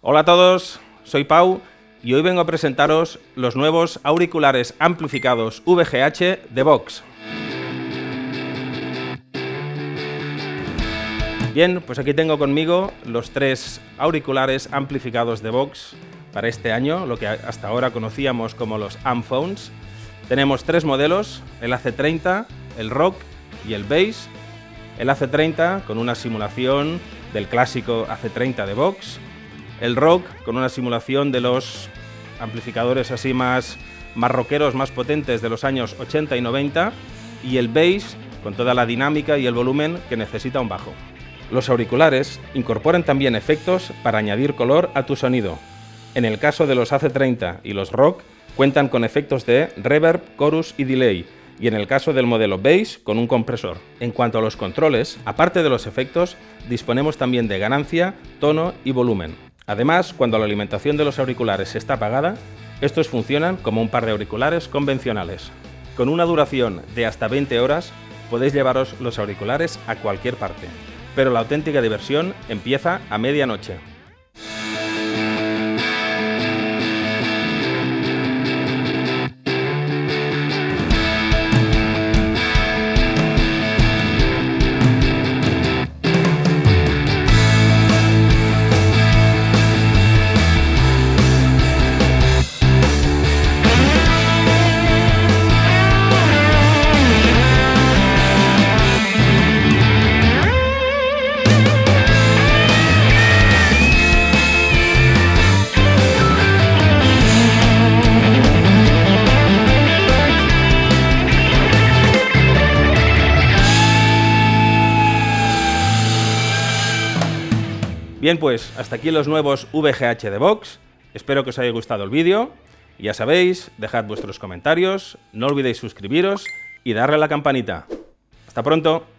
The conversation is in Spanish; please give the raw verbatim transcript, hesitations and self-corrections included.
Hola a todos, soy Pau y hoy vengo a presentaros los nuevos auriculares amplificados V G H de Vox. Bien, pues aquí tengo conmigo los tres auriculares amplificados de Vox para este año, lo que hasta ahora conocíamos como los Amphones. Tenemos tres modelos, el A C treinta, el ROCK y el BASS. El A C treinta con una simulación del clásico A C treinta de Vox. El ROCK con una simulación de los amplificadores así más, más rockeros, más potentes de los años ochenta y noventa, y el BASS con toda la dinámica y el volumen que necesita un bajo. Los auriculares incorporan también efectos para añadir color a tu sonido. En el caso de los A C treinta y los ROCK cuentan con efectos de reverb, chorus y delay, y en el caso del modelo BASS con un compresor. En cuanto a los controles, aparte de los efectos, disponemos también de ganancia, tono y volumen. Además, cuando la alimentación de los auriculares está apagada, estos funcionan como un par de auriculares convencionales. Con una duración de hasta veinte horas, podéis llevaros los auriculares a cualquier parte. Pero la auténtica diversión empieza a medianoche. Bien, pues hasta aquí los nuevos V G H de Vox. Espero que os haya gustado el vídeo. Ya sabéis, dejad vuestros comentarios, no olvidéis suscribiros y darle a la campanita. ¡Hasta pronto!